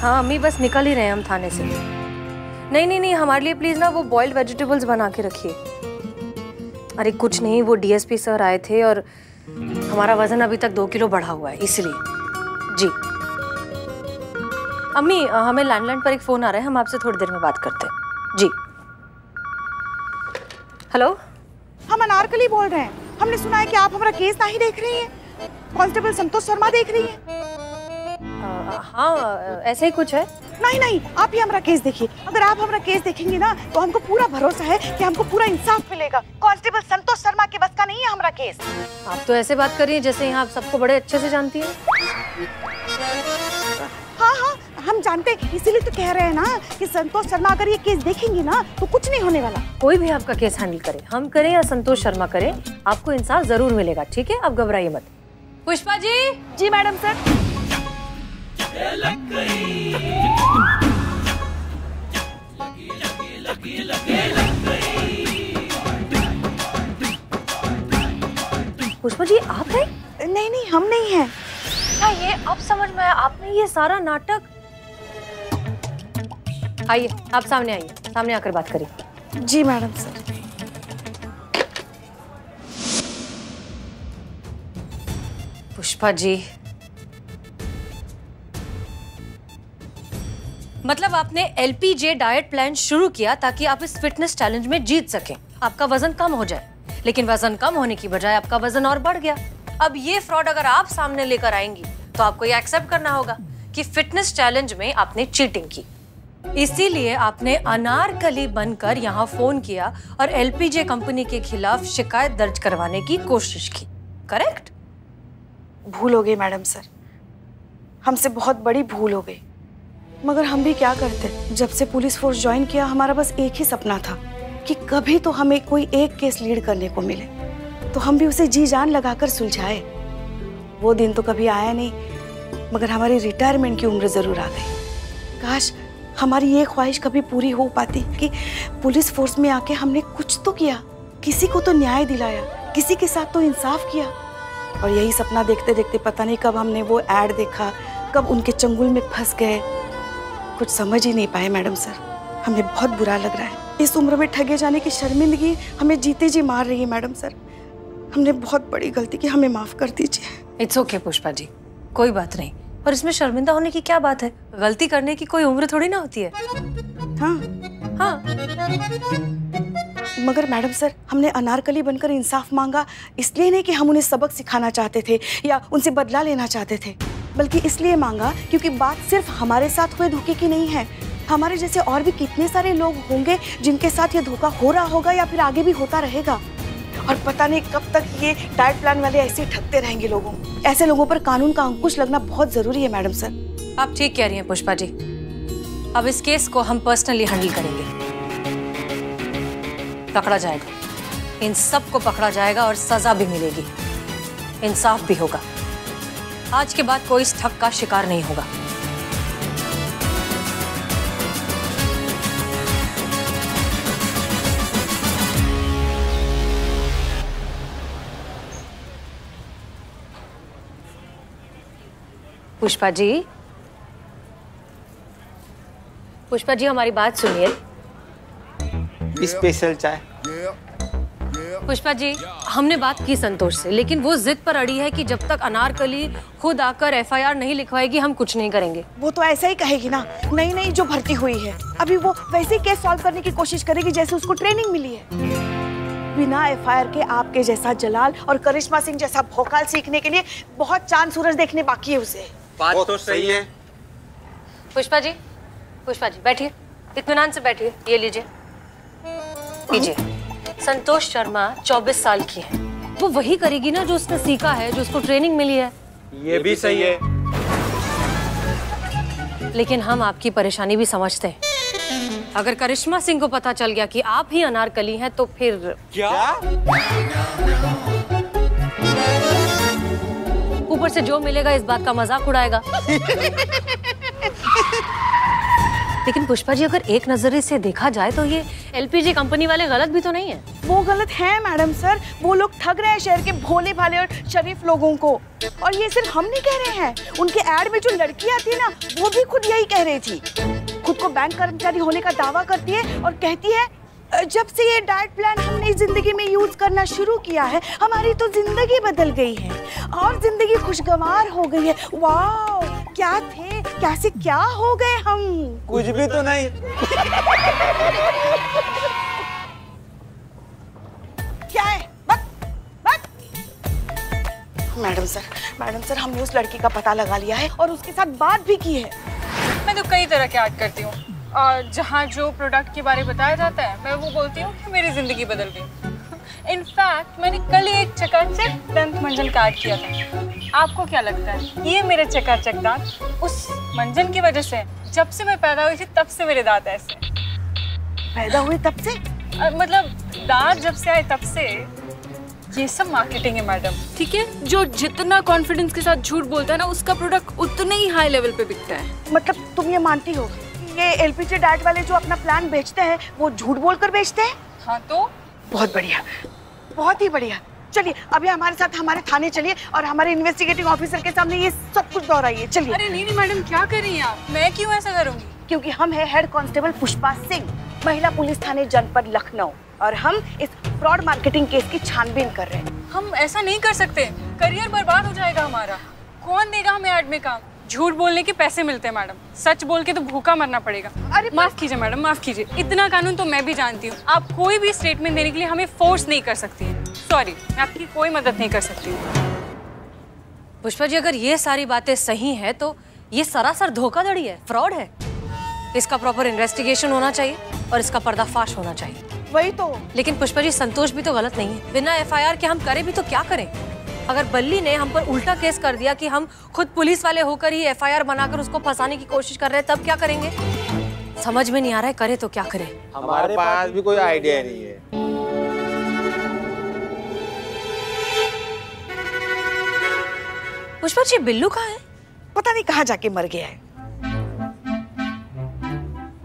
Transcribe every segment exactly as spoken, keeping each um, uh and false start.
हाँ अम्मी, बस निकल ही रहे हैं हम थाने से। नहीं नहीं नहीं, हमारे लिए प्लीज़ ना वो बॉइल्ड वेजिटेबल्स बना के रखिए। अरे कुछ नहीं, वो डीएसपी सर आए थे और हमारा वजन अभी तक दो किलो बढ़ा हुआ है इसलिए। जी अम्मी, हमें लैंडलाइन पर एक फ़ोन आ रहा है, हम आपसे थोड़ी देर में बात करते हैं। जी हेलो, हम अनारकली बोल रहे हैं। हमने सुना है कि आप हमारा केस नहीं देख रही हैं, कांस्टेबल संतोष शर्मा देख रही हैं। हाँ ऐसे ही कुछ है। नहीं नहीं, आप ही हमारा केस देखिए। अगर आप हमारा केस देखेंगे ना तो हमको पूरा भरोसा है कि हमको पूरा इंसाफ मिलेगा। कांस्टेबल संतोष शर्मा के बस का नहीं है हमारा केस। आप तो ऐसे बात कर रही हैं जैसे यहाँ आप सबको बड़े अच्छे से जानती है। हाँ हाँ हम जानते हैं, इसीलिए तो कह रहे हैं ना कि संतोष शर्मा अगर ये केस देखेंगे ना तो कुछ नहीं होने वाला। कोई भी आपका केस हैंडल करे, हम करें या संतोष शर्मा करें, आपको इंसाफ जरूर मिलेगा। ठीक है, आप घबराइए मत। पुष्पा जी। जी मैडम सर। लगी, लगी, लगी, लगी। पुष्पा जी आप हैं? नहीं नहीं, हम नहीं है। हाँ, ये अब समझ में आया आपने ये सारा नाटक। आइए आप सामने आइए, सामने आकर बात करिए। जी मैडम सर। पुष्पा जी, मतलब आपने एलपीजे डाइट प्लान शुरू किया ताकि आप इस फिटनेस चैलेंज में जीत सकें, आपका वजन कम हो जाए, लेकिन वजन कम होने की बजाय आपका वजन और बढ़ गया। अब ये फ्रॉड अगर आप सामने लेकर आएंगी तो आपको ये एक्सेप्ट करना होगा कि फिटनेस चैलेंज में आपने चीटिंग की, इसीलिए आपने अनारकली बनकर यहाँ फोन किया और एलपीजे कंपनी के खिलाफ शिकायत दर्ज करवाने की कोशिश की। करेक्ट? भूल हो गई मैडम सर, हमसे बहुत बड़ी भूल हो गई। मगर हम भी क्या करते, जब से पुलिस फोर्स ज्वाइन किया हमारा बस एक ही सपना था कि कभी तो हमें कोई एक केस लीड करने को मिले तो हम भी उसे जी जान लगाकर सुलझाए। वो दिन तो कभी आया नहीं, मगर हमारी रिटायरमेंट की उम्र जरूर आ गई। काश हमारी ये ख्वाहिश कभी पूरी हो पाती कि पुलिस फोर्स में आके हमने कुछ तो किया, किसी को तो न्याय दिलाया, किसी के साथ तो इंसाफ किया। और यही सपना देखते देखते पता नहीं कब हमने वो ऐड देखा, कब उनके चंगुल में फंस गए, कुछ समझ ही नहीं पाए मैडम सर। हमें बहुत बुरा लग रहा है, इस उम्र में ठगे जाने की शर्मिंदगी हमें जीते जी मार रही है मैडम सर। हमने बहुत बड़ी गलती की, हमें माफ कर दीजिए। इट्स ओके पुष्पा जी, कोई बात नहीं। और इसमें शर्मिंदा होने की क्या बात है, गलती करने की कोई उम्र थोड़ी ना होती है। हाँ हाँ, मगर मैडम सर हमने अनारकली बनकर इंसाफ मांगा इसलिए नहीं कि हम उन्हें सबक सिखाना चाहते थे या उनसे बदला लेना चाहते थे, बल्कि इसलिए मांगा क्योंकि बात सिर्फ हमारे साथ हुए धोखे की नहीं है। हमारे जैसे और भी कितने सारे लोग होंगे जिनके साथ ये धोखा हो रहा होगा या फिर आगे भी होता रहेगा। और पता नहीं कब तक ये डाइट प्लान वाले ऐसे ठगते रहेंगे लोगों। ऐसे लोगों पर कानून का अंकुश लगना बहुत जरूरी है मैडम सर। आप ठीक कह रही हैं पुष्पा जी, अब इस केस को हम पर्सनली हैंडल करेंगे। पकड़ा जाएगा, इन सब को पकड़ा जाएगा और सजा भी मिलेगी, इंसाफ भी होगा। आज के बाद कोई इस ठग का शिकार नहीं होगा। पुष्पा जी, पुष्पा जी हमारी बात सुनिए। स्पेशल चाय। पुष्पा जी हमने बात की संतोष से, लेकिन वो जिद पर अड़ी है कि जब तक अनारकली खुद आकर एफआईआर नहीं लिखवाएगी हम कुछ नहीं करेंगे। वो तो ऐसा ही कहेगी ना, नई नई जो भर्ती हुई है अभी वो वैसे केस सॉल्व करने की कोशिश करेगी जैसे उसको ट्रेनिंग मिली है। बिना एफआईआर के आपके जैसा जलाल और करिश्मा सिंह जैसा भोकाल सीखने के लिए बहुत चांद सूरज देखने बाकी है उसे। बात तो सही है। पुष्पा जी, पुष्पा जी बैठिए, इत्मीनान से बैठिए, ये लीजिए लीजिए। संतोष शर्मा चौबीस साल की है, वो वही करेगी ना जो उसने सीखा है, जो उसको ट्रेनिंग मिली है। ये भी सही है, लेकिन हम आपकी परेशानी भी समझते हैं। अगर करिश्मा सिंह को पता चल गया कि आप ही अनारकली हैं तो फिर क्या? ऊपर से जो मिलेगा इस बात का मजाक उड़ाएगा। लेकिन पुष्पा जी अगर एक नजरिए से देखा जाए तो ये एलपीजी कंपनी वाले गलत भी तो नहीं है। वो गलत है मैडम सर, वो लोग ठग रहे हैं शहर के भोले भाले और शरीफ लोगों को। और ये सिर्फ हम नहीं कह रहे हैं, उनके एड में जो लड़की आती है ना वो भी खुद यही कह रही थी, खुद को बैंक कर्मचारी होने का दावा करती है और कहती है जब से ये डाइट प्लान हमने जिंदगी में यूज करना शुरू किया है हमारी तो जिंदगी बदल गई है और जिंदगी खुशगवार हो गई है। वाओ, क्या थे कैसे क्या हो गए हम, कुछ भी तो नहीं। क्या है बक, बक। मैडम सर मैडम सर हमने उस लड़की का पता लगा लिया है और उसके साथ बात भी की है। मैं तो कई तरह के ऐड करती हूँ और जहाँ जो प्रोडक्ट के बारे में बताया जाता है मैं वो बोलती हूँ कि मेरी जिंदगी बदल गई। इनफैक्ट मैंने कल ही एक चकाचक दंत मंजन कार्ड किया था। आपको क्या लगता है ये मेरे चकाचक दांत उस मंजन की वजह से, जब से मैं पैदा हुई थी तब से मेरे दांत ऐसे। पैदा हुए तब से आ, मतलब दांत जब से आए तब से। ये सब मार्केटिंग है मैडम। ठीक है, जो जितना कॉन्फिडेंस के साथ झूठ बोलता है ना उसका प्रोडक्ट उतने ही हाई लेवल पे बिकता है। मतलब तुम ये मानती हो ये एलपीजी डाइट वाले जो अपना प्लान बेचते हैं वो झूठ बोलकर बेचते हैं? हाँ तो बहुत बढ़िया, बहुत ही बढ़िया। चलिए अभी हमारे साथ हमारे थाने चलिए और हमारे इन्वेस्टिगेटिंग ऑफिसर के सामने ये सब कुछ दोहराइए। चलिए। अरे नहीं नहीं मैडम, क्या कर रही हैं आप? मैं क्यों ऐसा करूँगी? क्योंकि हम है हेड कांस्टेबल पुष्पा सिंह, महिला पुलिस थाने जनपद लखनऊ, और हम इस फ्रॉड मार्केटिंग केस की छानबीन कर रहे हैं। हम ऐसा नहीं कर सकते, करियर बर्बाद हो जाएगा हमारा। कौन देगा हमें ऐड में काम? झूठ बोलने के पैसे मिलते हैं मैडम, सच बोल के तो भूखा मरना पड़ेगा। अरे माफ कीजिए मैडम, माफ कीजिए, इतना कानून तो मैं भी जानती हूँ। आप कोई भी स्टेटमेंट देने के लिए हमें फोर्स नहीं कर सकती है। सॉरी, मैं आपकी कोई मदद नहीं कर सकती हूँ। पुष्पा जी अगर ये सारी बातें सही हैं तो ये सरासर धोखाधड़ी है, फ्रॉड है। इसका प्रॉपर इन्वेस्टिगेशन होना चाहिए और इसका पर्दाफाश होना चाहिए। वही तो। लेकिन पुष्पा जी संतोष भी तो गलत नहीं है, बिना एफ आई आर के हम करें भी तो क्या करें? अगर बल्ली ने हम पर उल्टा केस कर दिया कि हम खुद पुलिस वाले होकर ही एफआईआर बनाकर उसको फंसाने की कोशिश कर रहे हैं तब क्या करेंगे? समझ में नहीं आ रहा है, करे तो क्या करें? हमारे पास भी कोई आइडिया नहीं है। पुष्पा जी बिल्लू कहाँ है? पता नहीं कहाँ जाके मर गया है।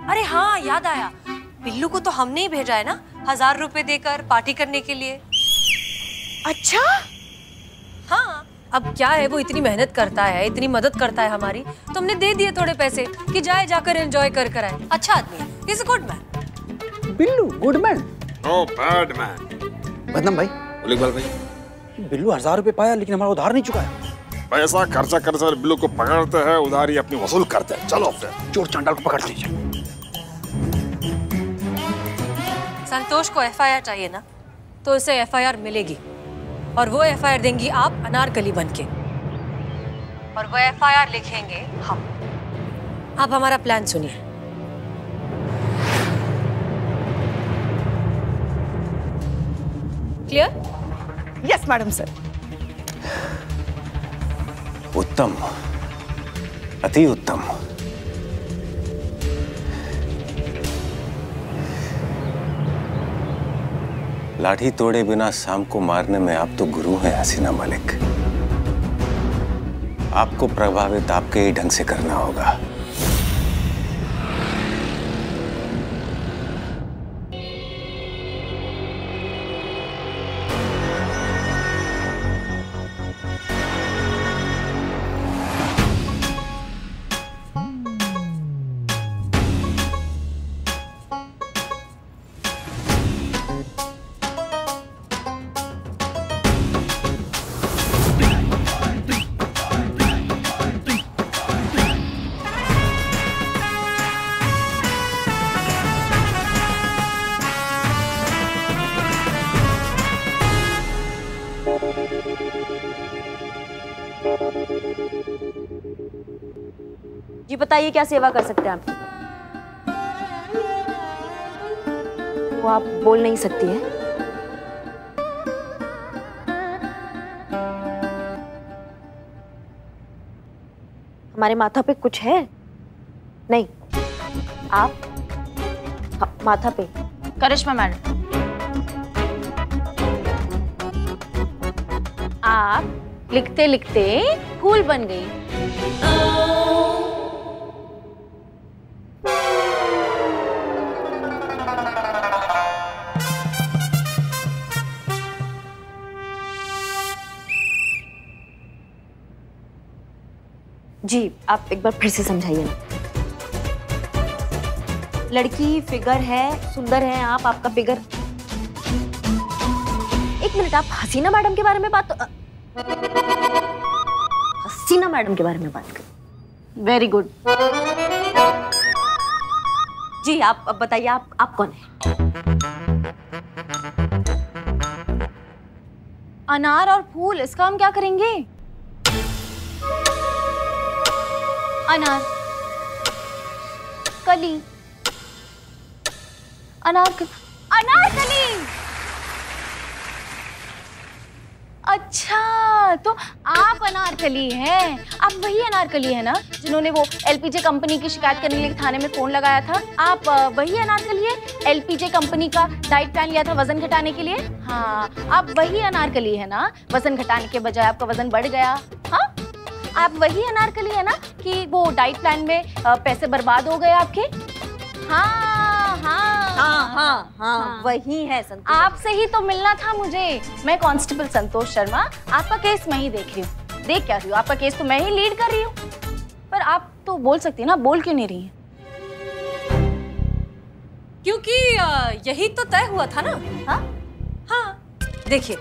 अरे हाँ याद आया, बिल्लू को तो हमने ही भेजा है ना हजार रुपए देकर पार्टी करने के लिए। अच्छा हाँ, अब क्या है वो इतनी मेहनत करता है, इतनी मदद करता है हमारी, तुमने दे दिए थोड़े पैसे कि जाए जाकर एंजॉय कर कर आए। अच्छा आदमी, is a good man. Billu good man? No bad man. बदनाम भाई, उलिकबाल भाई, बिल्लू हजार रुपए पाया लेकिन हमारा उधार नहीं चुका है। पैसा खर्चा करने से बिल्लू को पकड़ते हैं, उधारी अपनी वसूल करते हैं। चलो फिर चोर चांडाल को पकड़ लीजिए। संतोष को एफ आई आर चाहिए ना, तो उसे एफ आई आर मिलेगी और वो एफआईआर देंगी आप अनारकली बनके, और वो एफआईआर लिखेंगे हम। आप हमारा प्लान सुनिए। क्लियर? Yes madam sir. उत्तम, अति उत्तम। लाठी तोड़े बिना शाम को मारने में आप तो गुरु हैं हसीना मलिक। आपको प्रभावित आपके ही ढंग से करना होगा। जी बताइए क्या सेवा कर सकते हैं आप? वो आप बोल नहीं सकती है। हमारे माथा पे कुछ है? नहीं। आप माथा पे? करिश्मा मैडम। आप लिखते लिखते फूल बन गई। जी आप एक बार फिर से समझाइए ना। लड़की फिगर है, सुंदर है आप, आपका फिगर। एक मिनट, आप हसीना मैडम के बारे में बात तो... हसीना मैडम के बारे में बात कर। वेरी गुड जी, आप बताइए आप आप कौन है? अनार और फूल, इसका हम क्या करेंगे? अनार, कली, अनार कली, अनार कली। अच्छा तो आप अनारकली हैं, आप वही अनारकली है ना जिन्होंने वो एलपीजे कंपनी की शिकायत करने के लिए थाने में फोन लगाया था? आप वही अनारकली है, एलपीजे कंपनी का डाइट प्लान लिया था वजन घटाने के लिए? हाँ, आप वही अनारकली है ना, वजन घटाने के बजाय आपका वजन बढ़ गया। हाँ, आप वही अनारकली है ना कि वो डाइट प्लान में पैसे बर्बाद हो गए आपके। हाँ हाँ हाँ हाँ हाँ वही है संतोष। आपसे ही तो मिलना था मुझे। मैं कांस्टेबल संतोष शर्मा, आपका केस मैं ही देख रही हूँ। देख क्या रही हूँ? आपका केस तो मैं ही लीड कर रही हूँ। पर आप तो बोल सकती हैं ना, बोल क्यों नहीं रही हैं? क्योंकि यही तो तय हुआ था ना। हाँ हाँ, देखिए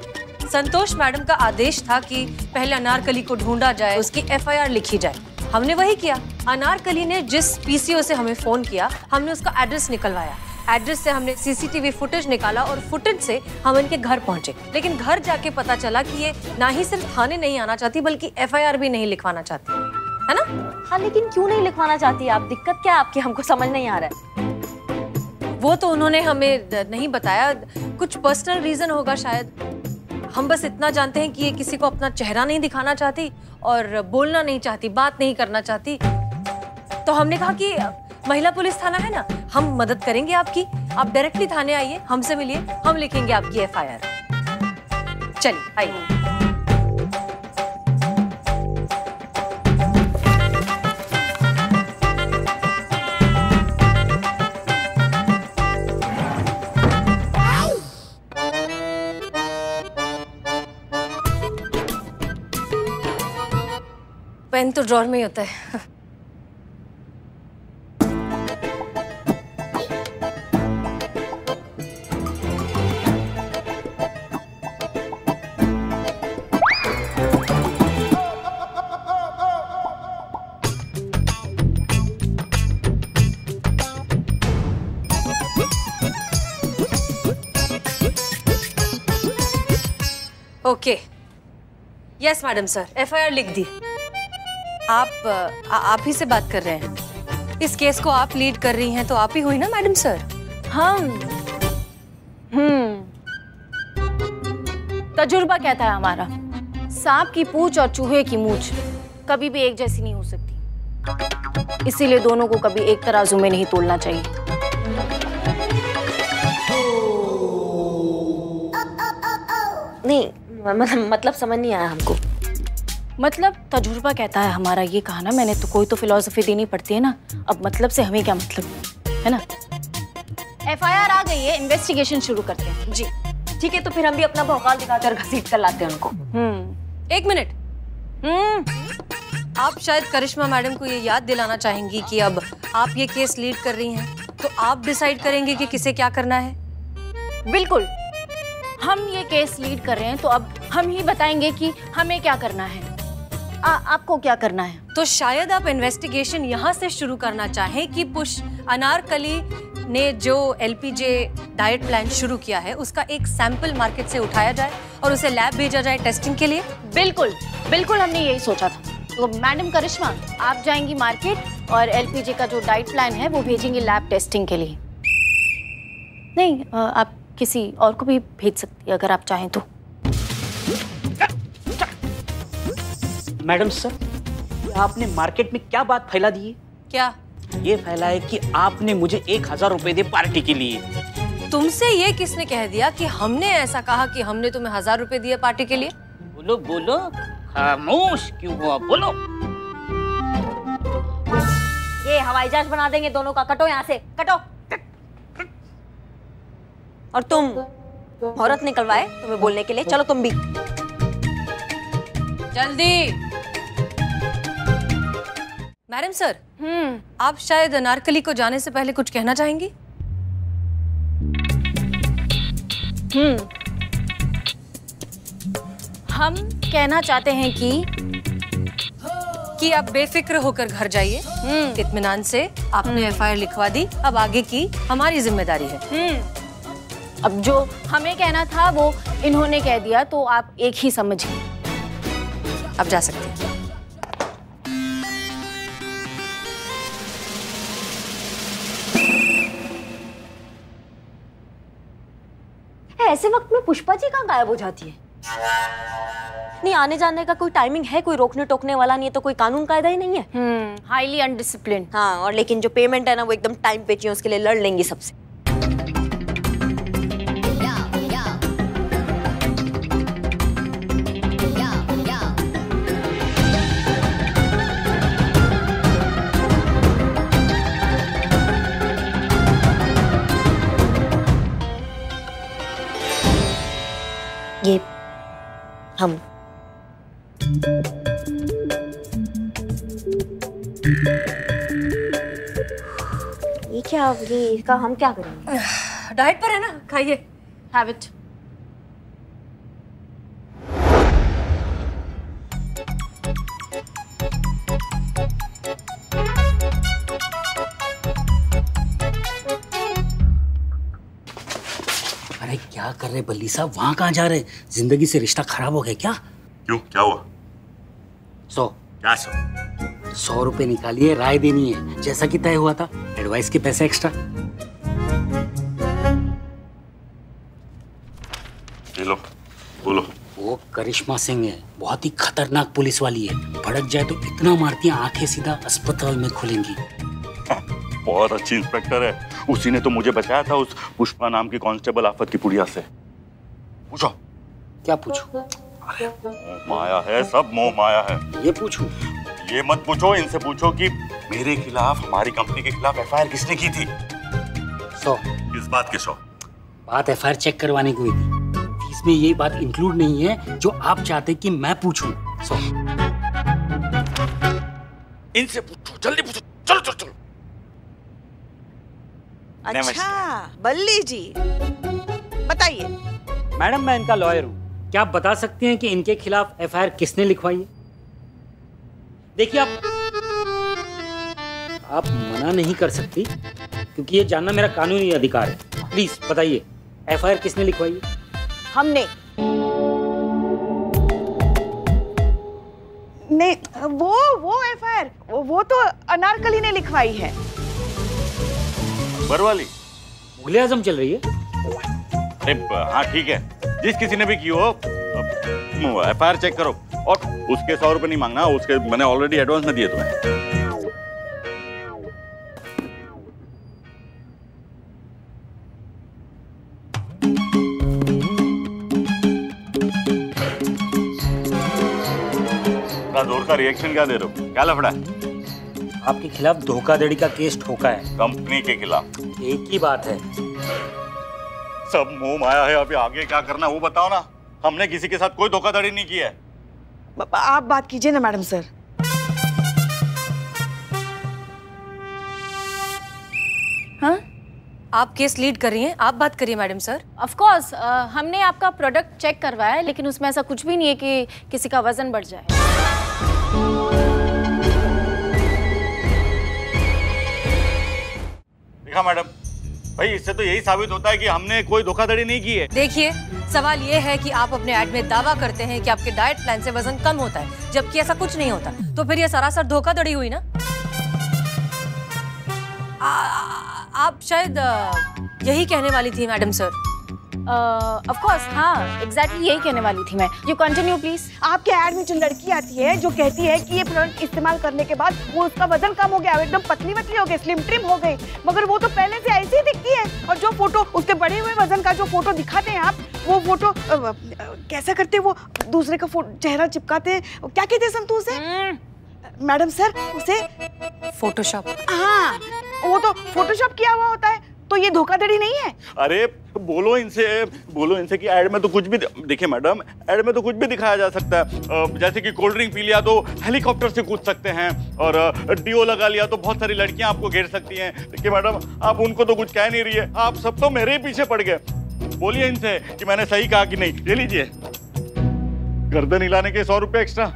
संतोष मैडम का आदेश था कि पहले अनारकली को ढूंढा जाए, उसकी एफ आई आर लिखी जाए। हमने वही किया। अनारकली ने जिस पी सी ओ से हमें फोन किया, हमने उसका एड्रेस निकलवाया। एड्रेस से हमने C C T V footage निकाला और फुटेज से हम इनके घर पहुंचे। लेकिन घर जाके पता चला कि ये ना ही सिर्फ थाने नहीं आना चाहती बल्कि एफ आई आर भी नहीं लिखवाना चाहती है ना। हाँ, लेकिन क्यों नहीं लिखवाना चाहती आप? दिक्कत क्या आपकी, हमको समझ नहीं आ रहा है। वो तो उन्होंने हमें नहीं बताया, कुछ पर्सनल रीजन होगा शायद। हम बस इतना जानते हैं कि ये किसी को अपना चेहरा नहीं दिखाना चाहती और बोलना नहीं चाहती, बात नहीं करना चाहती। तो हमने कहा कि महिला पुलिस थाना है ना, हम मदद करेंगे आपकी, आप डायरेक्टली थाने आइए, हमसे मिलिए, हम लिखेंगे आपकी एफ आई आर। चलिए आइए। पेन तो ड्रॉर में ही होता है। Okay, yes madam sir, F I R लिख दी। आप आ, आप ही से बात कर रहे हैं, इस केस को आप लीड कर रही हैं तो आप ही हुई ना मैडम सर। हाँ, हम्म, तजुर्बा कहता है हमारा, सांप की पूंछ और चूहे की मूंछ कभी भी एक जैसी नहीं हो सकती, इसीलिए दोनों को कभी एक तराजू में नहीं तोलना चाहिए। नहीं मतलब मतलब समझ नहीं आया हमको। मतलब तजुर्बा कहता है हमारा, ये कहा ना मैंने, तो कोई तो फिलॉसफी देनी पड़ती है ना। अब मतलब से हमें क्या मतलब है ना। एफ आई आर आ गई है, इन्वेस्टिगेशन शुरू करते हैं। जी ठीक है, तो फिर हम भी अपना भौकाल दिखाकर घसीट कर लाते हैं उनको। हम्म, एक मिनट। हम्म, आप शायद करिश्मा मैडम को ये याद दिलाना चाहेंगी कि अब आप ये केस लीड कर रही हैं तो आप डिसाइड करेंगे कि किसे क्या करना है। बिल्कुल, हम ये केस लीड कर रहे हैं तो अब हम ही बताएंगे कि हमें क्या करना है, आ, आपको क्या करना है। तो शायद आप इन्वेस्टिगेशन यहाँ से शुरू करना चाहें कि पुश अनारकली ने जो L P J diet plan शुरू किया है उसका एक सैंपल मार्केट से उठाया जाए और उसे लैब भेजा जाए टेस्टिंग के लिए। बिल्कुल बिल्कुल, हमने यही सोचा था। तो मैडम करिश्मा, आप जाएंगी मार्केट और एल पी जे का जो डाइट प्लान है वो भेजेंगी लैब टेस्टिंग के लिए। नहीं, आप किसी और को भी भेज सकती है अगर आप चाहें तो। मैडम सर, आपने मार्केट में क्या बात फैला दी है? क्या ये फैला है कि आपने मुझे एक हजार रुपए दे पार्टी के लिए। तुमसे ये किसने कह दिया कि हमने ऐसा कहा कि हमने तुम्हें हजार रुपए दिए पार्टी के लिए? बोलो बोलो, खामोश क्यों हुआ, बोलो। ये हवाई जहाज बना देंगे दोनों का, कटो यहाँ से, कटो। और तुम औरत निकलवाए तुम्हें बोलने के लिए, चलो तुम भी जल्दी। मैडम सर, हम्म, आप शायद अनारकली को जाने से पहले कुछ कहना चाहेंगी? हम्म, हम कहना चाहते हैं कि कि आप बेफिक्र होकर घर जाइए। हम्म, इत्मीनान से आपने एफ आई आर लिखवा दी, अब आगे की हमारी जिम्मेदारी है। हम्म, अब जो हमें कहना था वो इन्होंने कह दिया, तो आप एक ही समझिए। आप जा सकते हैं। ऐसे वक्त में पुष्पा जी कहाँ गायब हो जाती है? नहीं, आने जाने का कोई टाइमिंग है, कोई रोकने टोकने वाला नहीं है, तो कोई कानून कायदा ही नहीं है। Hmm, highly undiscipline. हाँ, और लेकिन जो पेमेंट है ना वो एकदम टाइम पे चाहिए, उसके लिए लड़ लेंगी सबसे। ये हम ये क्या, ये इसका हम क्या करेंगे? डाइट पर है ना, खाइए। Have it. क्या कर रहे बल्ली साहब, वहां कहाँ जा रहे? जिंदगी से रिश्ता खराब हो गया क्या? क्यों, क्या हुआ? सौ क्या सौ सौ रुपए निकालिए, राय देनी है जैसा कि तय हुआ था। एडवाइस के पैसे एक्स्ट्रा ले लो। बोलो। वो करिश्मा सिंह है, बहुत ही खतरनाक पुलिस वाली है, भड़क जाए तो इतना मारती है आंखें सीधा अस्पताल में खुलेंगी। बहुत अच्छी इंस्पेक्टर है, उसी ने तो मुझे बचाया था उस पुष्पा नाम की कांस्टेबल आफत की पुड़िया से। पूछो। क्या पूछूं? अरे मोह माया है, सब मोह माया है। ये पूछूं? ये मत पूछो, इनसे पूछो कि मेरे खिलाफ, हमारी कंपनी के खिलाफ एफ आई आर किसने की थी? सौ। किस बात के सौ? बात एफ आई आर चेक करवाने की हुई थी, इसमें ये बात इंक्लूड नहीं है जो आप चाहते कि मैं पूछूं। सौ। इनसे पूछो, जल्दी पूछो, चलो चलो चलो। अच्छा बल्ली जी, बताइए। मैडम, मैं इनका लॉयर हूँ, क्या आप बता सकती हैं कि इनके खिलाफ एफ आई आर किसने लिखवाई है? देखिए, आप आप मना नहीं कर सकती क्योंकि ये जानना मेरा कानूनी अधिकार है। प्लीज बताइए, एफ आई आर किसने लिखवाई है? हमने। नहीं, वो वो एफ आई आर वो, वो तो अनारकली ने लिखवाई है। बरवाली मुगले आजम चल रही है। हाँ ठीक है, जिस किसी ने भी की हो एफ आई आर चेक करो, और उसके सौ रुपए नहीं मांगना, उसके मैंने ऑलरेडी एडवांस में दिए तुम्हें। जोर का रिएक्शन क्या दे रहे हो? क्या लफड़ा है? आपके खिलाफ धोखाधड़ी का केस ठोका है कंपनी के खिलाफ। एक ही बात है, सब मोह माया है। अभी आगे क्या करना है वो बताओ ना। हमने किसी के साथ कोई धोखाधड़ी नहीं की है। आप बात कीजिए ना मैडम सर। हाँ, आप केस लीड कर रही हैं, आप बात करिए मैडम सर। ऑफ कोर्स, हमने आपका प्रोडक्ट चेक करवाया है, लेकिन उसमें ऐसा कुछ भी नहीं है कि किसी का वजन बढ़ जाए। मैडम भाई, इससे तो यही साबित होता है कि हमने कोई धोखाधड़ी नहीं की है। देखिए, सवाल ये है कि आप अपने ऐड में दावा करते हैं कि आपके डाइट प्लान से वजन कम होता है, जबकि ऐसा कुछ नहीं होता, तो फिर ये सरासर धोखाधड़ी हुई ना। आ, आप शायद यही कहने वाली थी मैडम सर। ऑफ कोर्स, हाँ एग्जैक्टली यही कहने वाली थी मैं। You continue please. आपके ऐड में जो लड़की आती है जो कहती है कि ये प्रोडक्ट इस्तेमाल करने के बाद वो उसका वजन कम हो गया, एकदम पतली पतली हो गई, स्लिम ट्रिम हो गई, मगर वो तो पहले से ऐसी ही दिखती है। और जो फोटो उसके बढ़े हुए वजन का जो फोटो दिखाते हैं आप, वो फोटो आ, आ, कैसा करते हैं, वो दूसरे का चेहरा चिपकाते हैं, क्या कहते हैं संतू उसे? मैडम सर, उसे फोटोशॉप। हाँ, वो तो फोटोशॉप किया हुआ होता है, तो ये धोखाधड़ी नहीं है? अरे बोलो इनसे, बोलो इनसे कि ऐड में तो कुछ भी, देखिए मैडम ऐड में तो कुछ भी दिखाया जा सकता है, जैसे कि कोल्ड ड्रिंक पी लिया तो हेलीकॉप्टर से कूद सकते हैं और डीओ लगा लिया तो बहुत सारी लड़कियां आपको घेर सकती हैं। देखिए मैडम आप उनको तो कुछ कह नहीं रही है, आप सब तो मेरे ही पीछे पड़ गए। बोलिए इनसे कि मैंने सही कहा कि नहीं। ले लीजिए गर्दन हिलाने के सौ रुपये एक्स्ट्रा।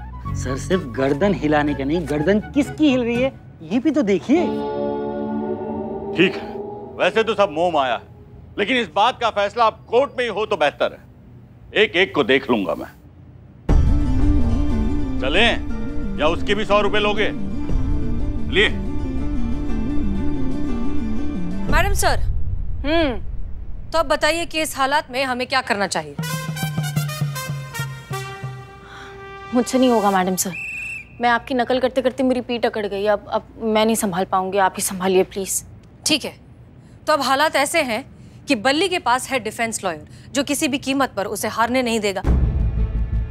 सर सिर्फ गर्दन हिलाने के नहीं, गर्दन किसकी हिल रही है ये भी तो देखिए। ठीक है, वैसे तो सब मोह माया है, लेकिन इस बात का फैसला आप कोर्ट में ही हो तो बेहतर है। एक एक को देख लूंगा मैं। चलें या उसके भी सौ रुपए लोगे? लिए मैडम सर। हम्म तो अब बताइए कि इस हालात में हमें क्या करना चाहिए? मुझसे नहीं होगा मैडम सर, मैं आपकी नकल करते करते मेरी पीठ अकड़ गई। अब अब मैं नहीं संभाल पाऊंगी, आप ही संभालिए प्लीज। ठीक है, तो अब हालात ऐसे हैं कि बल्ली के पास है डिफेंस लॉयर जो किसी भी कीमत पर उसे हारने नहीं देगा।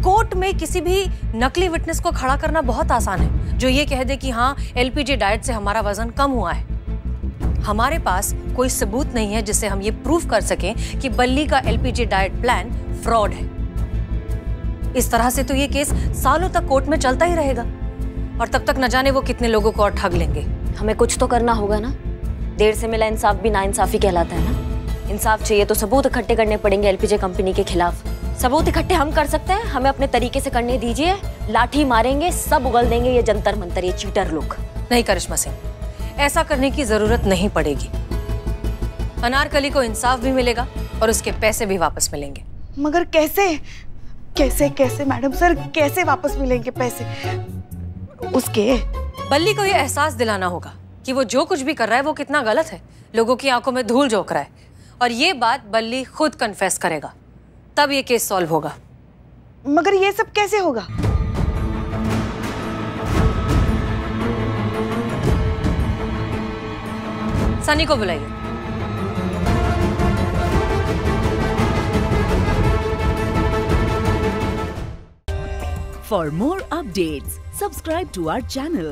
कोर्ट में किसी भी नकली विटनेस को खड़ा करना बहुत आसान है जो ये कह दे कि हाँ एलपीजी डाइट से हमारा वजन कम हुआ है। हमारे पास कोई सबूत नहीं है जिससे हम ये प्रूव कर सकें कि बल्ली का एलपीजी डाइट प्लान फ्रॉड है। इस तरह से तो ये केस सालों तक कोर्ट में चलता ही रहेगा और तब तक न जाने वो कितने लोगों को और ठग लेंगे। हमें कुछ तो करना होगा ना, देर से मिला इंसाफ भी नाइंसाफी कहलाता है ना। इंसाफ चाहिए तो सबूत इकट्ठे करने पड़ेंगे एलपीजे कंपनी के खिलाफ। सबूत इकट्ठे हम कर सकते हैं, हमें अपने तरीके से करने दीजिए। लाठी मारेंगे, सब उगल देंगे ये जंतर मंतर, ये चीटर लोग। नहीं करिश्मा सिंह, ऐसा करने की जरूरत नहीं पड़ेगी। अनारकली को इंसाफ भी मिलेगा और उसके पैसे भी वापस मिलेंगे। मगर कैसे कैसे कैसे मैडम सर, कैसे वापस मिलेंगे पैसे? उसके बल्ली को यह एहसास दिलाना होगा कि वो जो कुछ भी कर रहा है वो कितना गलत है, लोगों की आंखों में धूल झोंक रहा है। और ये बात बल्ली खुद कन्फेस करेगा, तब ये केस सॉल्व होगा। मगर ये सब कैसे होगा? सनी को बुलाइए। For more updates, subscribe to our channel,